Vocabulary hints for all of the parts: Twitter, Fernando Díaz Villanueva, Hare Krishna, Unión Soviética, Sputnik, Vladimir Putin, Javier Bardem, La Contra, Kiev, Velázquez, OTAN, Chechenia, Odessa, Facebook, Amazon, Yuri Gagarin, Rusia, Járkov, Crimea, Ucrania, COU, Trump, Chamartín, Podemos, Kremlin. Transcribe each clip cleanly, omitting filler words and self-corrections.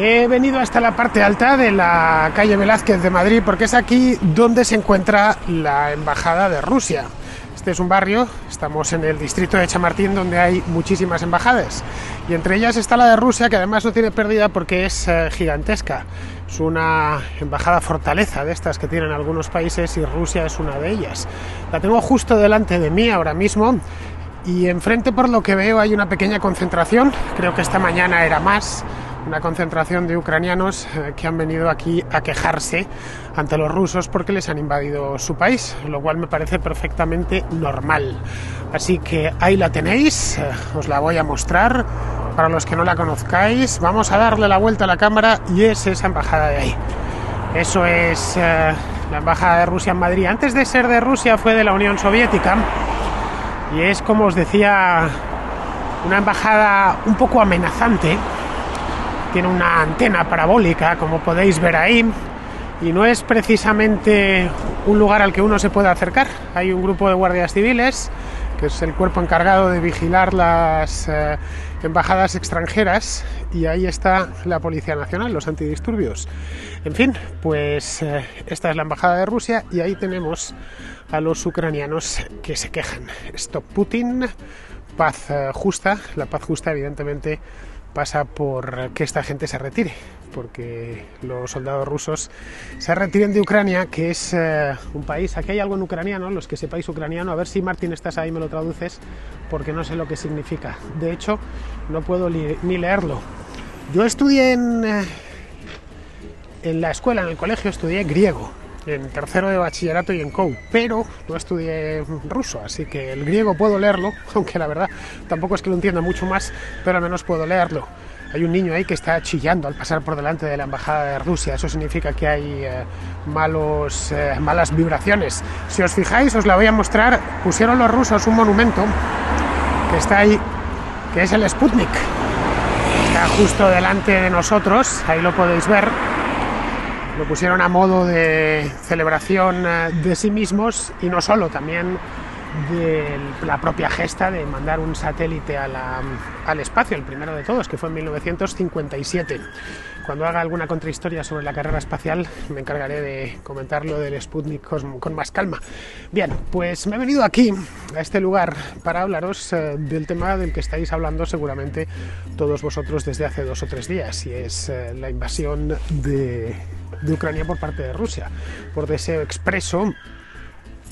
He venido hasta la parte alta de la calle Velázquez de Madrid porque es aquí donde se encuentra la embajada de Rusia. Este es un barrio, estamos en el distrito de Chamartín, donde hay muchísimas embajadas y entre ellas está la de Rusia, que además no tiene pérdida porque es gigantesca. Es una embajada fortaleza de estas que tienen algunos países y Rusia es una de ellas. La tengo justo delante de mí ahora mismo y enfrente, por lo que veo, hay una pequeña concentración. Creo que esta mañana era más. Una concentración de ucranianos que han venido aquí a quejarse ante los rusos porque les han invadido su país, lo cual me parece perfectamente normal. Así que ahí la tenéis, os la voy a mostrar. Para los que no la conozcáis, vamos a darle la vuelta a la cámara y es esa embajada de ahí. Eso es la embajada de Rusia en Madrid. Antes de ser de Rusia fue de la Unión Soviética y es, como os decía, una embajada un poco amenazante. Tiene una antena parabólica, como podéis ver ahí, y no es precisamente un lugar al que uno se pueda acercar. Hay un grupo de guardias civiles, que es el cuerpo encargado de vigilar las embajadas extranjeras, y ahí está la Policía Nacional, los antidisturbios. En fin, pues esta es la embajada de Rusia y ahí tenemos a los ucranianos que se quejan. Stop Putin, paz justa. La paz justa, evidentemente, pasa por que esta gente se retire, porque los soldados rusos se retiren de Ucrania, que es un país. Aquí hay algo en ucraniano, los que sepáis ucraniano, a ver si, Martín, estás ahí, me lo traduces, porque no sé lo que significa. De hecho, no puedo ni leerlo. Yo estudié en la escuela, en el colegio, estudié griego, en tercero de bachillerato y en COU, pero no estudié ruso, así que el griego puedo leerlo, aunque la verdad tampoco es que lo entienda mucho más, pero al menos puedo leerlo. Hay un niño ahí que está chillando al pasar por delante de la embajada de Rusia. Eso significa que hay malas vibraciones. Si os fijáis, os la voy a mostrar. Pusieron los rusos un monumento que está ahí, que es el Sputnik. Está justo delante de nosotros, ahí lo podéis ver. Lo pusieron a modo de celebración de sí mismos y no solo, también de la propia gesta de mandar un satélite al espacio, el primero de todos, que fue en 1957. Cuando haga alguna contrahistoria sobre la carrera espacial me encargaré de comentar lo del Sputnik con más calma. Bien, pues me he venido aquí, a este lugar, para hablaros del tema del que estáis hablando seguramente todos vosotros desde hace 2 o 3 días, y es la invasión de Ucrania por parte de Rusia, por deseo expreso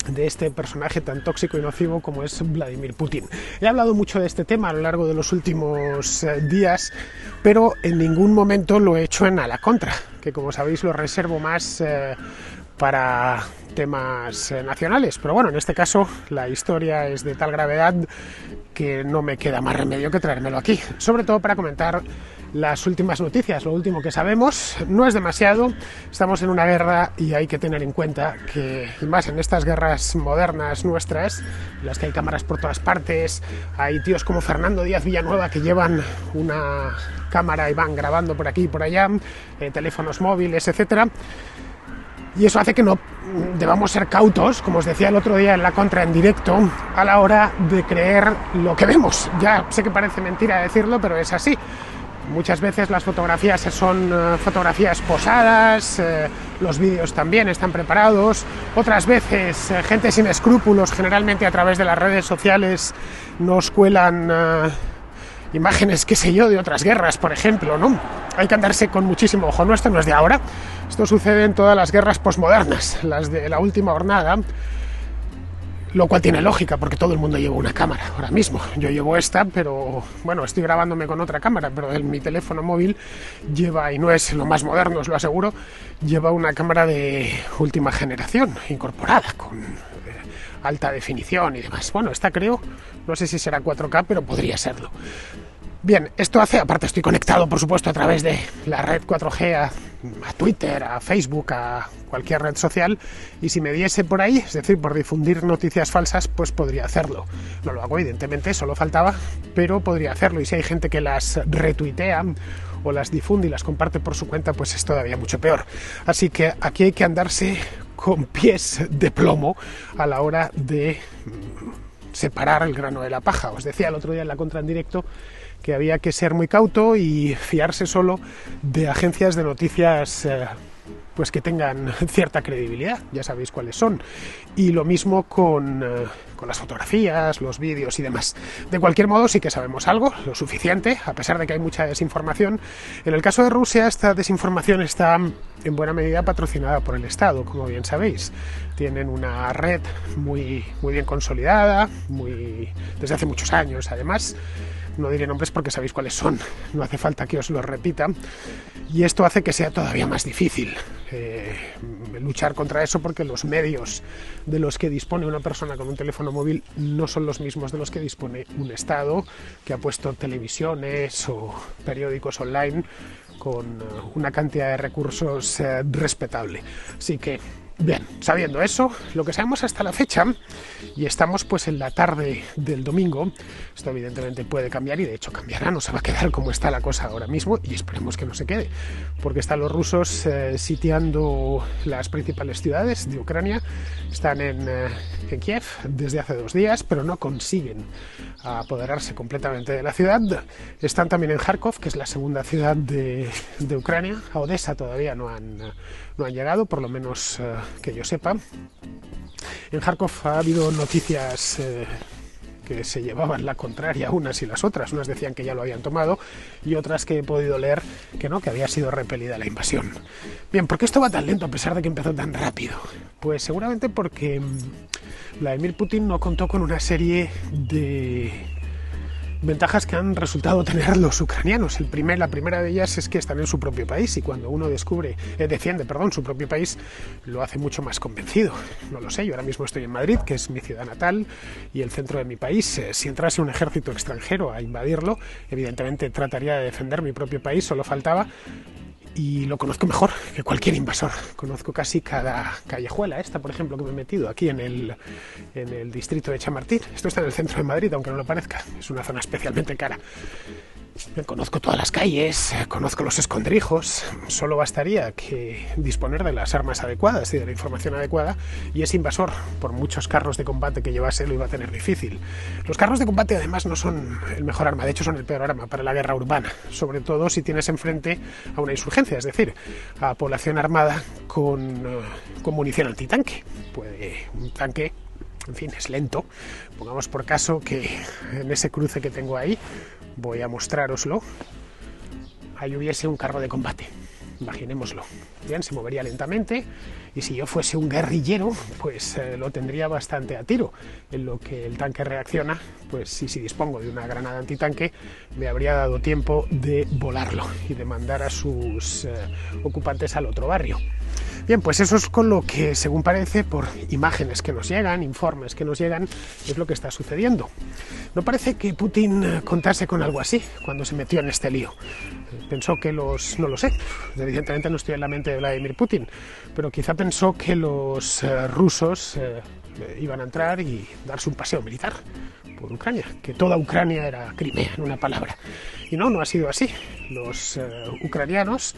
de este personaje tan tóxico y nocivo como es Vladimir Putin. He hablado mucho de este tema a lo largo de los últimos días, pero en ningún momento lo he hecho en a la contra, que como sabéis lo reservo más para temas nacionales, pero bueno, en este caso la historia es de tal gravedad que no me queda más remedio que traérmelo aquí, sobre todo para comentar las últimas noticias, lo último que sabemos. No es demasiado, estamos en una guerra y hay que tener en cuenta que, y más en estas guerras modernas nuestras, en las que hay cámaras por todas partes, hay tíos como Fernando Díaz Villanueva que llevan una cámara y van grabando por aquí y por allá, teléfonos móviles, etcétera. Y eso hace que no debamos ser cautos, como os decía el otro día en la contra en directo, a la hora de creer lo que vemos. Ya sé que parece mentira decirlo, pero es así. Muchas veces las fotografías son fotografías posadas, los vídeos también están preparados. Otras veces gente sin escrúpulos, generalmente a través de las redes sociales, nos cuelan imágenes, qué sé yo, de otras guerras, por ejemplo, ¿no? Hay que andarse con muchísimo ojo. No, esto no es de ahora. Esto sucede en todas las guerras posmodernas, las de la última hornada, lo cual tiene lógica, porque todo el mundo lleva una cámara ahora mismo. Yo llevo esta, pero bueno, estoy grabándome con otra cámara, pero mi teléfono móvil lleva, y no es lo más moderno, os lo aseguro, lleva una cámara de última generación incorporada, con alta definición y demás. Bueno, esta creo, no sé si será 4K, pero podría serlo. Bien, esto hace, aparte estoy conectado, por supuesto, a través de la red 4G a Twitter, a Facebook, a cualquier red social, y si me diese por ahí, es decir, por difundir noticias falsas, pues podría hacerlo. No lo hago, evidentemente, solo faltaba, pero podría hacerlo, y si hay gente que las retuitea o las difunde y las comparte por su cuenta, pues es todavía mucho peor. Así que aquí hay que andarse con pies de plomo a la hora de separar el grano de la paja. Os decía el otro día en la Contra en directo que había que ser muy cauto y fiarse solo de agencias de noticias pues que tengan cierta credibilidad, ya sabéis cuáles son. Y lo mismo con las fotografías, los vídeos y demás. De cualquier modo, sí que sabemos algo, lo suficiente, a pesar de que hay mucha desinformación. En el caso de Rusia, esta desinformación está en buena medida patrocinada por el Estado, como bien sabéis. Tienen una red muy bien consolidada, desde hace muchos años, además. No diré nombres porque sabéis cuáles son, no hace falta que os los repita. Y esto hace que sea todavía más difícil luchar contra eso, porque los medios de los que dispone una persona con un teléfono móvil no son los mismos de los que dispone un Estado que ha puesto televisiones o periódicos online con una cantidad de recursos respetable. Así que, bien, sabiendo eso, lo que sabemos hasta la fecha, y estamos pues en la tarde del domingo, esto evidentemente puede cambiar y de hecho cambiará, no se va a quedar como está la cosa ahora mismo, y esperemos que no se quede, porque están los rusos sitiando las principales ciudades de Ucrania, están en Kiev desde hace 2 días, pero no consiguen apoderarse completamente de la ciudad. Están también en Járkov, que es la segunda ciudad de Ucrania. A Odessa todavía no han llegado, por lo menos que yo sepa. En Járkov ha habido noticias que se llevaban la contraria unas y las otras. Unas decían que ya lo habían tomado y otras que he podido leer que no, que había sido repelida la invasión. Bien, ¿por qué esto va tan lento a pesar de que empezó tan rápido? Pues seguramente porque Vladimir Putin no contó con una serie de ventajas que han resultado tener los ucranianos. La primera de ellas es que están en su propio país, y cuando uno defiende su propio país, lo hace mucho más convencido. No lo sé, yo ahora mismo estoy en Madrid, que es mi ciudad natal y el centro de mi país. Si entrase un ejército extranjero a invadirlo, evidentemente trataría de defender mi propio país, solo faltaba. Y lo conozco mejor que cualquier invasor. Conozco casi cada callejuela. Esta, por ejemplo, que me he metido aquí en el distrito de Chamartín. Esto está en el centro de Madrid, aunque no lo parezca. Es una zona especialmente cara. Conozco todas las calles, conozco los escondrijos. Solo bastaría que disponer de las armas adecuadas y de la información adecuada, y ese invasor, por muchos carros de combate que llevase, lo iba a tener difícil. Los carros de combate además no son el mejor arma, de hecho son el peor arma para la guerra urbana, sobre todo si tienes enfrente a una insurgencia, es decir, a población armada con munición antitanque. Un tanque, en fin, es lento. Pongamos por caso que en ese cruce que tengo ahí, voy a mostrároslo, ahí hubiese un carro de combate, imaginémoslo. Bien, se movería lentamente, y si yo fuese un guerrillero, pues lo tendría bastante a tiro. En lo que el tanque reacciona, pues si dispongo de una granada antitanque, me habría dado tiempo de volarlo y de mandar a sus ocupantes al otro barrio. Bien, pues eso es con lo que, según parece, por imágenes que nos llegan, informes que nos llegan, es lo que está sucediendo. No parece que Putin contase con algo así cuando se metió en este lío. Pensó que no lo sé, evidentemente no estoy en la mente de Vladimir Putin, pero quizá pensó que los rusos iban a entrar y darse un paseo militar por Ucrania, que toda Ucrania era Crimea, en una palabra. Y no ha sido así. Los ucranianos,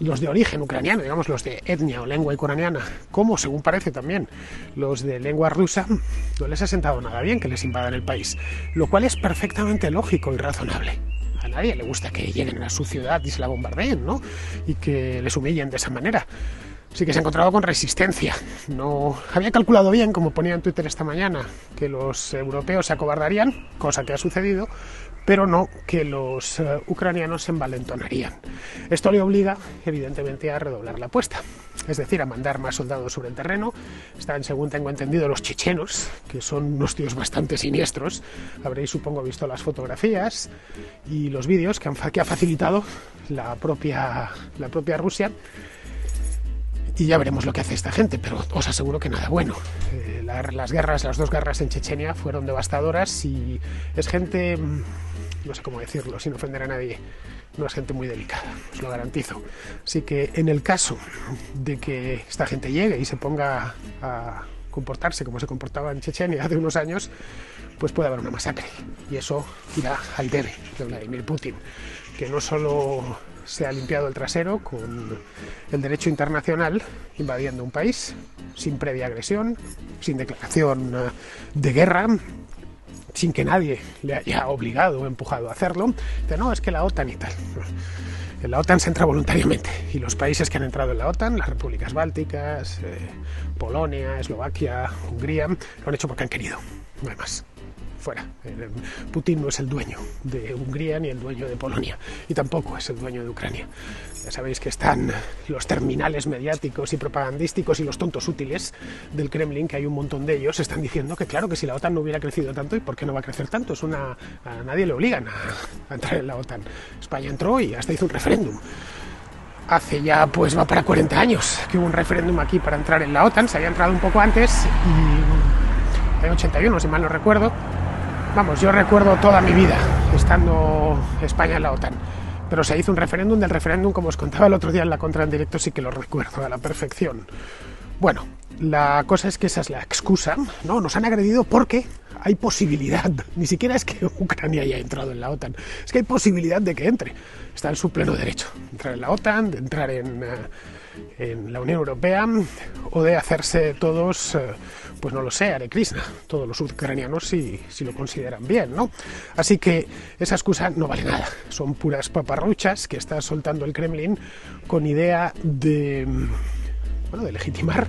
los de origen ucraniano, digamos los de etnia o lengua ucraniana, como según parece también los de lengua rusa, no les ha sentado nada bien que les invadan el país, lo cual es perfectamente lógico y razonable. A nadie le gusta que lleguen a su ciudad y se la bombardeen, ¿no? Y que les humillen de esa manera. Sí que se ha encontrado con resistencia. No había calculado bien, como ponía en Twitter esta mañana, que los europeos se acobardarían, cosa que ha sucedido, pero no que los ucranianos se envalentonarían. Esto le obliga, evidentemente, a redoblar la apuesta, es decir, a mandar más soldados sobre el terreno. Están, según tengo entendido, los chechenos, que son unos tíos bastante siniestros. Habréis, supongo, visto las fotografías y los vídeos que ha facilitado la propia Rusia. Y ya veremos lo que hace esta gente, pero os aseguro que nada bueno. Las dos guerras en Chechenia fueron devastadoras, y es gente, no sé cómo decirlo, sin ofender a nadie, no es gente muy delicada, os lo garantizo. Así que en el caso de que esta gente llegue y se ponga a comportarse como se comportaba en Chechenia hace unos años, pues puede haber una masacre. Y eso irá al debe de Vladimir Putin, que no solo se ha limpiado el trasero con el derecho internacional invadiendo un país sin previa agresión, sin declaración de guerra, sin que nadie le haya obligado o empujado a hacerlo. Dice, no, es que la OTAN y tal. La OTAN se entra voluntariamente y los países que han entrado en la OTAN, las repúblicas bálticas, Polonia, Eslovaquia, Hungría, lo han hecho porque han querido, no hay más. Fuera. Putin no es el dueño de Hungría ni el dueño de Polonia y tampoco es el dueño de Ucrania. Ya sabéis que están los terminales mediáticos y propagandísticos y los tontos útiles del Kremlin, que hay un montón de ellos, están diciendo que claro, que si la OTAN no hubiera crecido tanto, ¿y por qué no va a crecer tanto? Es una... a nadie le obligan a entrar en la OTAN. España entró y hasta hizo un referéndum. Hace ya, pues va para 40 años que hubo un referéndum aquí para entrar en la OTAN. Se había entrado un poco antes y en 81, si mal no recuerdo. Vamos, yo recuerdo toda mi vida estando España en la OTAN, pero se hizo un referéndum, del referéndum, como os contaba el otro día en la contra en directo, sí que lo recuerdo a la perfección. Bueno, la cosa es que esa es la excusa, ¿no? Nos han agredido porque hay posibilidad, ni siquiera es que Ucrania haya entrado en la OTAN, es que hay posibilidad de que entre, está en su pleno derecho, de entrar en la OTAN, de entrar en la Unión Europea o de hacerse todos, pues no lo sé, Hare Krishna, todos los ucranianos si lo consideran bien, ¿no? Así que esa excusa no vale nada, son puras paparruchas que está soltando el Kremlin con idea de, bueno, de legitimar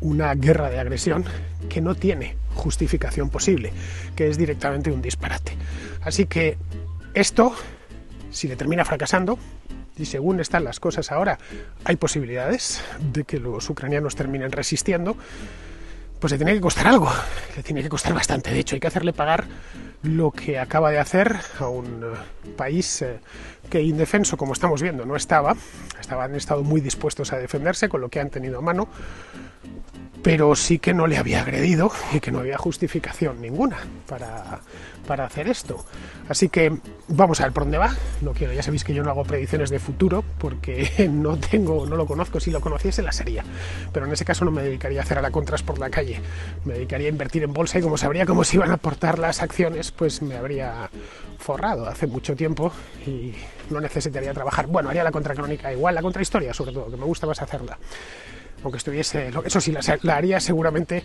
una guerra de agresión que no tiene justificación posible, que es directamente un disparate. Así que esto, si le termina fracasando, y según están las cosas ahora, hay posibilidades de que los ucranianos terminen resistiendo, pues le tiene que costar algo, le tiene que costar bastante. De hecho, hay que hacerle pagar lo que acaba de hacer a un país que indefenso, como estamos viendo, no estaba. Estaban estado muy dispuestos a defenderse con lo que han tenido a mano, pero sí que no le había agredido y que no había justificación ninguna para hacer esto. Así que vamos a ver por dónde va. No quiero, ya sabéis que yo no hago predicciones de futuro porque no lo conozco. Si lo conociese las haría, pero en ese caso no me dedicaría a hacer a la contras por la calle, me dedicaría a invertir en bolsa y como sabría cómo se iban a portar las acciones, pues me habría forrado hace mucho tiempo y no necesitaría trabajar. Bueno, haría la contracrónica igual, la contrahistoria sobre todo, que me gusta más hacerla. Aunque estuviese, eso sí, la haría seguramente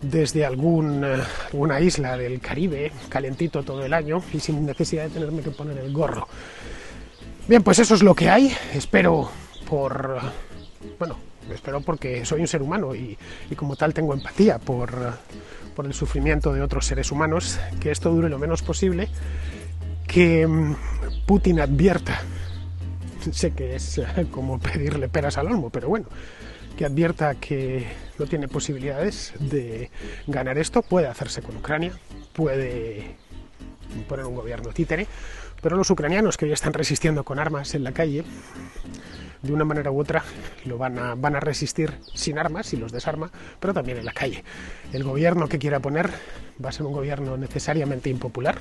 desde alguna isla del Caribe, calentito todo el año y sin necesidad de tenerme que poner el gorro. Bien, pues eso es lo que hay. Espero porque soy un ser humano y como tal tengo empatía por el sufrimiento de otros seres humanos, que esto dure lo menos posible, que Putin advierta. Sé que es como pedirle peras al olmo, pero bueno, que advierta que no tiene posibilidades de ganar esto. Puede hacerse con Ucrania, puede poner un gobierno títere, pero los ucranianos que ya están resistiendo con armas en la calle, de una manera u otra lo van a resistir sin armas y los desarma, pero también en la calle. El gobierno que quiera poner va a ser un gobierno necesariamente impopular,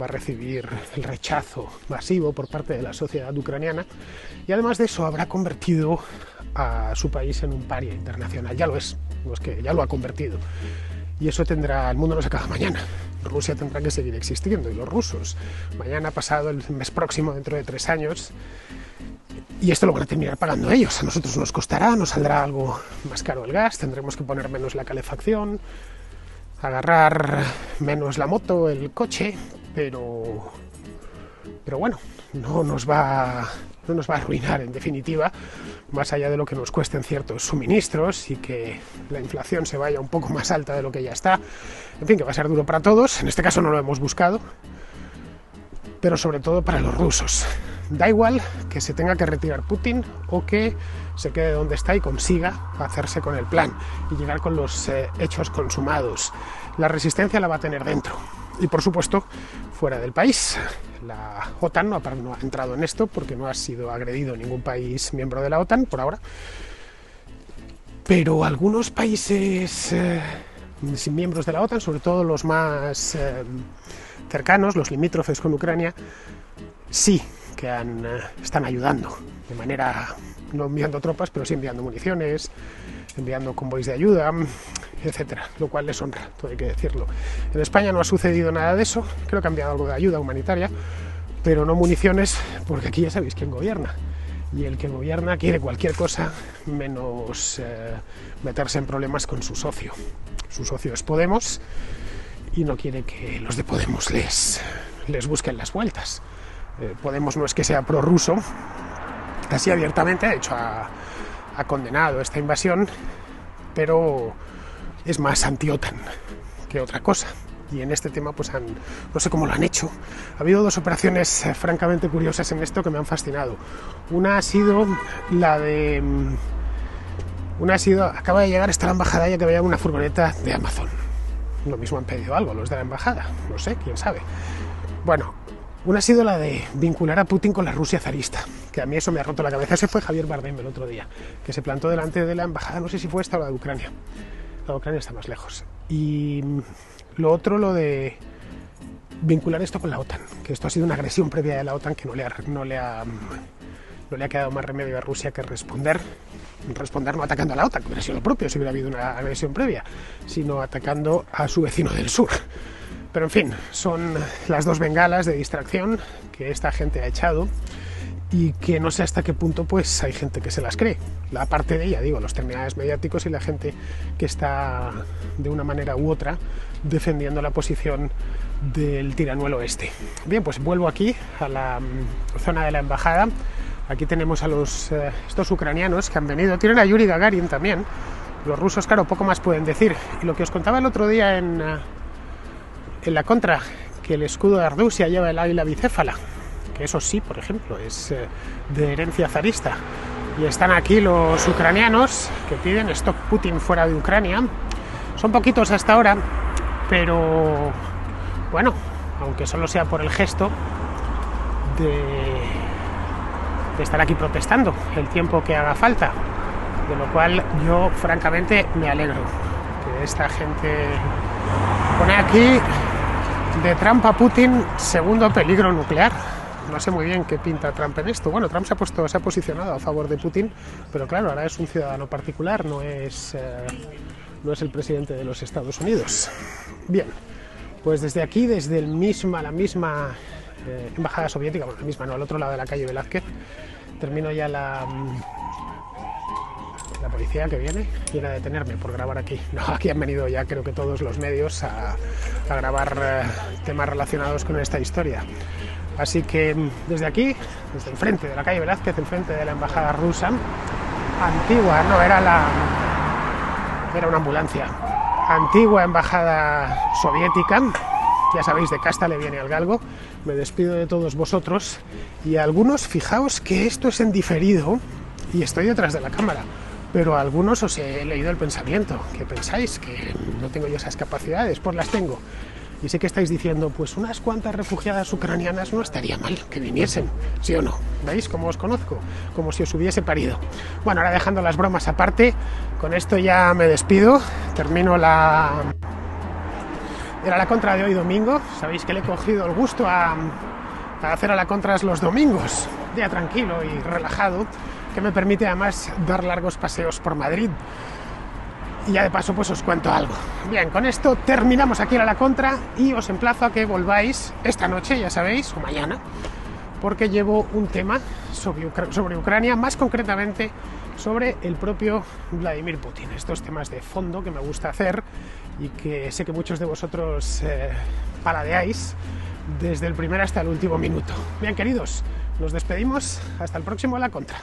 va a recibir el rechazo masivo por parte de la sociedad ucraniana y además de eso habrá convertido a su país en un paria internacional. Ya lo es, pues que ya lo ha convertido. Y eso el mundo no se acaba mañana. Rusia tendrá que seguir existiendo y los rusos mañana, pasado, el mes próximo, dentro de 3 años. Y esto lo van a terminar pagando ellos. A nosotros nos costará, nos saldrá algo más caro el gas, tendremos que poner menos la calefacción, agarrar menos la moto, el coche, pero bueno, no nos va a arruinar en definitiva, más allá de lo que nos cuesten ciertos suministros y que la inflación se vaya un poco más alta de lo que ya está. En fin, que va a ser duro para todos. En este caso no lo hemos buscado, pero sobre todo para los rusos. Da igual que se tenga que retirar Putin o que se quede donde está y consiga hacerse con el plan y llegar con los hechos consumados. La resistencia la va a tener dentro y, por supuesto, fuera del país. La OTAN no ha entrado en esto porque no ha sido agredido ningún país miembro de la OTAN por ahora, pero algunos países sin miembros de la OTAN, sobre todo los más cercanos, los limítrofes con Ucrania, sí que están ayudando de manera, no enviando tropas, pero sí enviando municiones, enviando convoys de ayuda, etcétera, lo cual les honra, todo hay que decirlo. En España no ha sucedido nada de eso, creo que han enviado algo de ayuda humanitaria, pero no municiones, porque aquí ya sabéis quién gobierna, y el que gobierna quiere cualquier cosa menos meterse en problemas con su socio. Su socio es Podemos y no quiere que los de Podemos les busquen las vueltas. Podemos no es que sea prorruso, así abiertamente, de hecho ha condenado esta invasión, pero es más anti-OTAN que otra cosa. Y en este tema pues no sé cómo lo han hecho. Ha habido dos operaciones francamente curiosas en esto que me han fascinado. Una ha sido la de... acaba de llegar hasta la embajada y acaba de llegar una furgoneta de Amazon. Lo mismo han pedido algo los de la embajada, no sé, quién sabe. Bueno, una ha sido la de vincular a Putin con la Rusia zarista, que a mí eso me ha roto la cabeza. Ese fue Javier Bardem el otro día, que se plantó delante de la embajada, no sé si fue esta o la de Ucrania. La de Ucrania está más lejos. Y... lo otro, lo de vincular esto con la OTAN, que esto ha sido una agresión previa de la OTAN que no le ha quedado más remedio a Rusia que responder no atacando a la OTAN, que hubiera sido lo propio si hubiera habido una agresión previa, sino atacando a su vecino del sur. Pero en fin, son las dos bengalas de distracción que esta gente ha echado y que no sé hasta qué punto pues hay gente que se las cree. La parte de ella, digo, los terminales mediáticos y la gente que está de una manera u otra defendiendo la posición del tiranuelo este. Bien, pues vuelvo aquí a la zona de la embajada. Aquí tenemos a estos ucranianos que han venido. Tienen a Yuri Gagarin también. Los rusos, claro, poco más pueden decir. Y lo que os contaba el otro día en la contra, que el escudo de Rusia lleva el águila bicéfala. Eso sí, por ejemplo, es de herencia zarista. Y están aquí los ucranianos que piden stop Putin fuera de Ucrania. Son poquitos hasta ahora, pero bueno, aunque solo sea por el gesto de estar aquí protestando el tiempo que haga falta, de lo cual yo francamente me alegro que esta gente pone aquí de Trump a Putin segundo peligro nuclear. No sé muy bien qué pinta Trump en esto. Bueno, Trump se ha posicionado a favor de Putin, pero claro, ahora es un ciudadano particular, no es el presidente de los Estados Unidos. Bien, pues desde aquí, desde la misma embajada soviética, bueno, la misma no, al otro lado de la calle Velázquez, termino ya la policía que viene, viene a detenerme por grabar aquí. No, aquí han venido ya creo que todos los medios a grabar temas relacionados con esta historia. Así que desde aquí, desde enfrente de la calle Velázquez, enfrente de la embajada rusa, antigua, no, era una ambulancia, antigua embajada soviética, ya sabéis, de casta le viene al galgo. Me despido de todos vosotros y algunos, fijaos que esto es en diferido y estoy detrás de la cámara, pero a algunos os he leído el pensamiento, que pensáis que no tengo yo esas capacidades, pues las tengo. Y sé que estáis diciendo, pues unas cuantas refugiadas ucranianas no estaría mal que viniesen, ¿sí o no? ¿Veis cómo os conozco? Como si os hubiese parido. Bueno, ahora dejando las bromas aparte, con esto ya me despido. Termino Era la contra de hoy domingo. Sabéis que le he cogido el gusto a hacer a la contra los domingos. Día tranquilo y relajado, que me permite además dar largos paseos por Madrid. Y ya de paso pues os cuento algo. Bien, con esto terminamos aquí a la contra y os emplazo a que volváis esta noche, ya sabéis, o mañana, porque llevo un tema sobre Ucrania, más concretamente sobre el propio Vladimir Putin. Estos temas de fondo que me gusta hacer y que sé que muchos de vosotros paladeáis desde el primer hasta el último minuto. Bien, queridos, nos despedimos. Hasta el próximo a la contra.